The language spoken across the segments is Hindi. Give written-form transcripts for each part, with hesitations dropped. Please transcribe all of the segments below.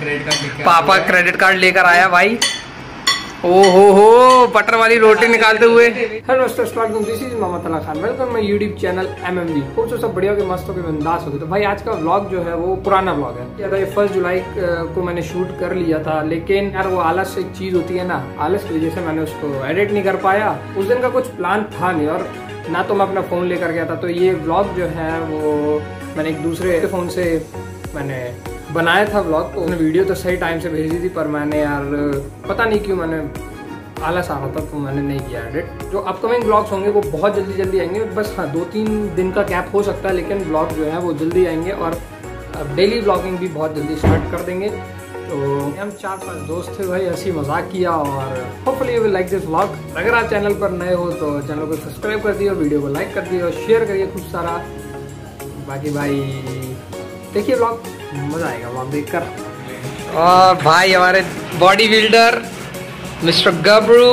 पापा क्रेडिट कार्ड लेकर आया भाई। ओहो हो, बटर वाली रोटी निकालते हुए। Hello Khan, welcome my YouTube channel MMD. खूब सब बढ़िया हो गए, मस्त हो गए, बिंदास हो गए। तो भाई आज का व्लॉग जो है वो पुराना व्लॉग है। 1 जुलाई को मैंने शूट कर लिया था, लेकिन यार वो आलस एक चीज होती है ना, आलस की वजह से मैंने उसको एडिट नहीं कर पाया। उस दिन का कुछ प्लान था नहीं, और ना तो मैं अपना फोन लेकर गया था। तो ये व्लॉग जो है वो मैंने एक दूसरे फोन से मैंने बनाया था व्लॉग। तो वीडियो तो सही टाइम से भेजी थी, पर मैंने यार पता नहीं क्यों मैंने आलस आ रहा था, तो मैंने नहीं किया एडिट। जो अपकमिंग व्लॉग्स होंगे वो बहुत जल्दी जल्दी आएंगे। बस हाँ 2-3 दिन का गैप हो सकता है, लेकिन व्लॉग जो है वो जल्दी आएंगे। और डेली व्लॉगिंग भी बहुत जल्दी स्टार्ट कर देंगे। तो हम 4-5 दोस्त थे भाई, हंसी मजाक किया, और hopefully you will like this vlog. अगर आप चैनल पर नए हो तो चैनल को सब्सक्राइब कर दिए, वीडियो को लाइक कर दिए और शेयर करिए खूब सारा। बाकी भाई देखिए व्लॉग, मजा आएगा वहाँ देखकर। और भाई हमारे बॉडी बिल्डर मिस्टर गबरू,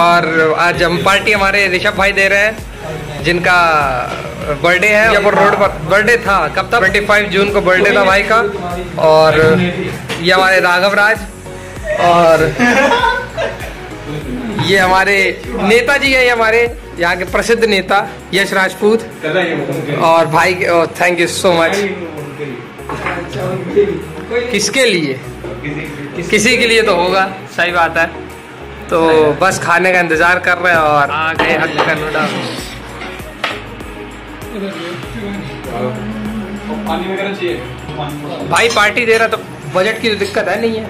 और आज हम पार्टी हमारे ऋषभ भाई दे रहे हैं, जिनका बर्थडे है। जब रोड पर बर्थडे था, कब था, 25 जून को बर्थडे था भाई का। और ये हमारे राघव राज, और ये हमारे नेताजी है, ये हमारे यहाँ के प्रसिद्ध नेता यश राजपूत। और भाई थैंक यू सो मच। किसके लिए, किसी के लिए तो होगा, सही बात है। तो बस खाने का इंतजार कर रहे हैं, और आ गए हक का नूडा। भाई पार्टी दे रहा तो बजट की तो दिक्कत है नहीं है,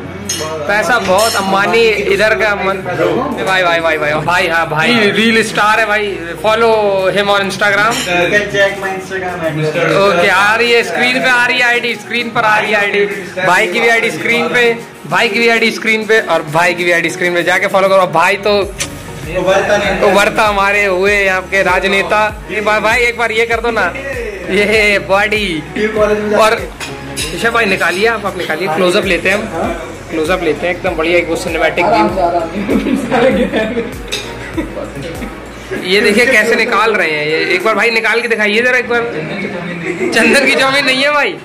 पैसा बहुत। अम्बानी इधर का मन भाई भाई भाई भाई भाई, भाई हाँ भाई रील स्टार है भाई। Follow him on Instagram. Okay आ रही है स्क्रीन पे, आ रही है आईडी स्क्रीन पर, आ रही है आईडी भाई की भी, आईडी स्क्रीन पे, भाई की भी आईडी स्क्रीन पे, और भाई की भी आईडी स्क्रीन पे जाके फॉलो करो। भाई तो उभरता हमारे हुए आपके राजनेता। भाई एक बार ये कर दो ना, ये बॉडी। और ऋषभ भाई निकालिए, आप निकालिए। क्लोजअप लेते हैं हम, क्लोजअप लेते हैं एकदम बढ़िया, एक वो सिनेमैटिक व्यू। ये देखिए कैसे निकाल रहे हैं ये। एक बार भाई निकाल के दिखाइए जरा, एक बार। चंदन की जमीन नहीं है भाई।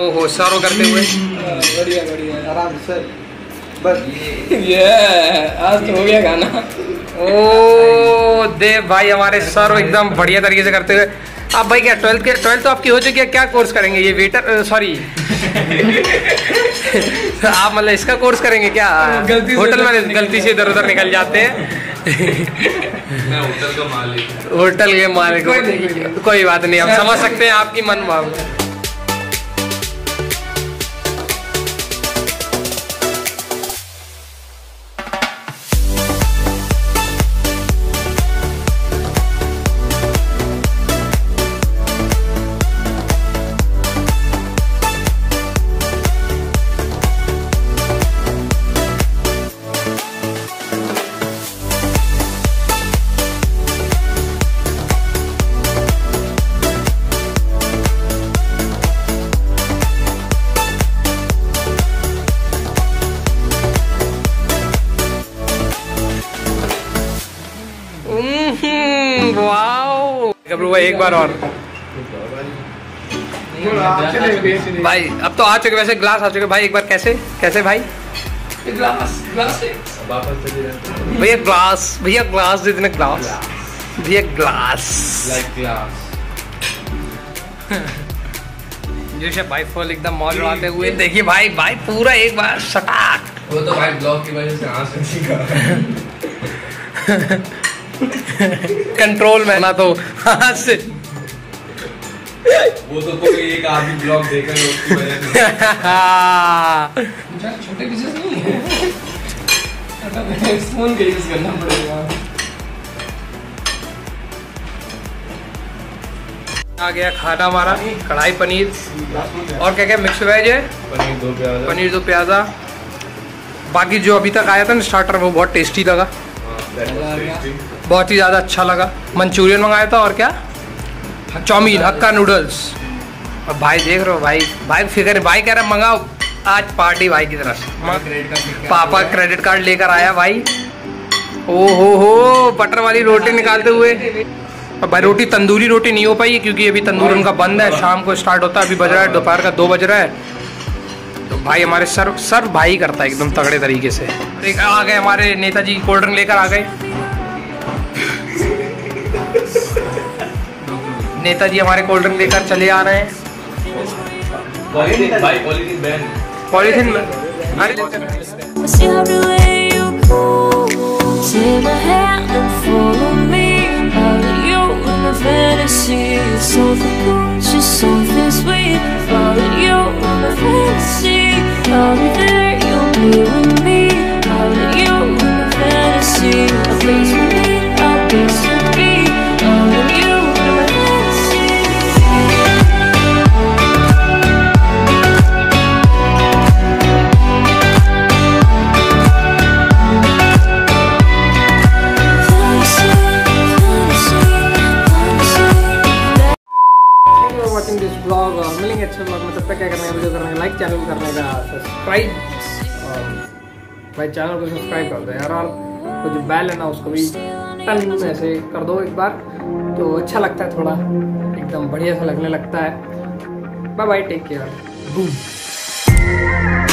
ओहो सारो करते हुए, बढ़िया बढ़िया, आराम से बस। ये आज तो हो गया गाना। ओ देव भाई हमारे सर्व एकदम बढ़िया तरीके से करते हुए। आप भाई क्या 12th तो आपकी हो चुकी है, क्या कोर्स करेंगे ये वेटर, सॉरी आप मतलब इसका कोर्स करेंगे क्या? होटल में गलती से इधर उधर निकल जाते हैं। मैं होटल का मालिक, होटल के मालिक। कोई बात नहीं, आप समझ सकते हैं आपकी मन भावना। गबरू भाई एक बार और भाई, अब तो आ चुके, वैसे ग्लास आ चुके भाई। एक बार कैसे कैसे भाई, भैया ग्लास, भैया ग्लास जितने ग्लास, भैया ग्लास जो भाई फुल एकदम मौज उड़ाते हुए। देखिए भाई, भाई पूरा एक बार सटाक। वो तो भाई ब्लॉक की वजह से आंख कंट्रोल में ना, तो हाँ से वो तो कोई एक आदमी ब्लॉग देखा है उसकी वजह से। छोटे बिजनेस नहीं है, फोन के यूज करना पड़ेगा। आ गया खाना हमारा, कढ़ाई पनीर और क्या क्या मिक्स वेज है, पनीर दो प्याजा। बाकी जो अभी तक आया था ना स्टार्टर, वो बहुत टेस्टी लगा, बहुत ही ज़्यादा अच्छा लगा। मंचूरियन मंगाया था, और क्या चाउमीन, हक्का नूडल्स। और भाई देख रहे हो भाई, भाई फिक्र, भाई कह रहा मंगाओ आज पार्टी भाई की तरफ। पापा क्रेडिट कार्ड लेकर आया भाई। ओहो हो, बटर वाली रोटी निकालते हुए। और भाई रोटी तंदूरी रोटी नहीं हो पाई, क्योंकि अभी तंदूर उनका बंद है, शाम को स्टार्ट होता है। अभी बज रहा है दोपहर का 2 बज रहा है। तो भाई हमारे सर्व भाई करता है एकदम तगड़े तरीके से। देख आ गए हमारे नेताजी, कोल्ड ड्रिंक लेकर आ गए नेताजी, हमारे कोल्ड ड्रिंक लेकर चले आ रहे हैं। पॉलीथिन भाई, पॉलीथिन बैन, पॉलीथिन मिलेंगे अच्छे ब्लॉग में। तब तक क्या करना है, वीडियो करना है लाइक, चैनल को करने का सब्सक्राइब, भाई चैनल को सब्सक्राइब कर दो यार, और तो जो बैल है ना उसको भी टन ऐसे कर दो एक बार, तो अच्छा लगता है, थोड़ा एकदम बढ़िया सा लगने लगता है। Bye bye, take care, boom.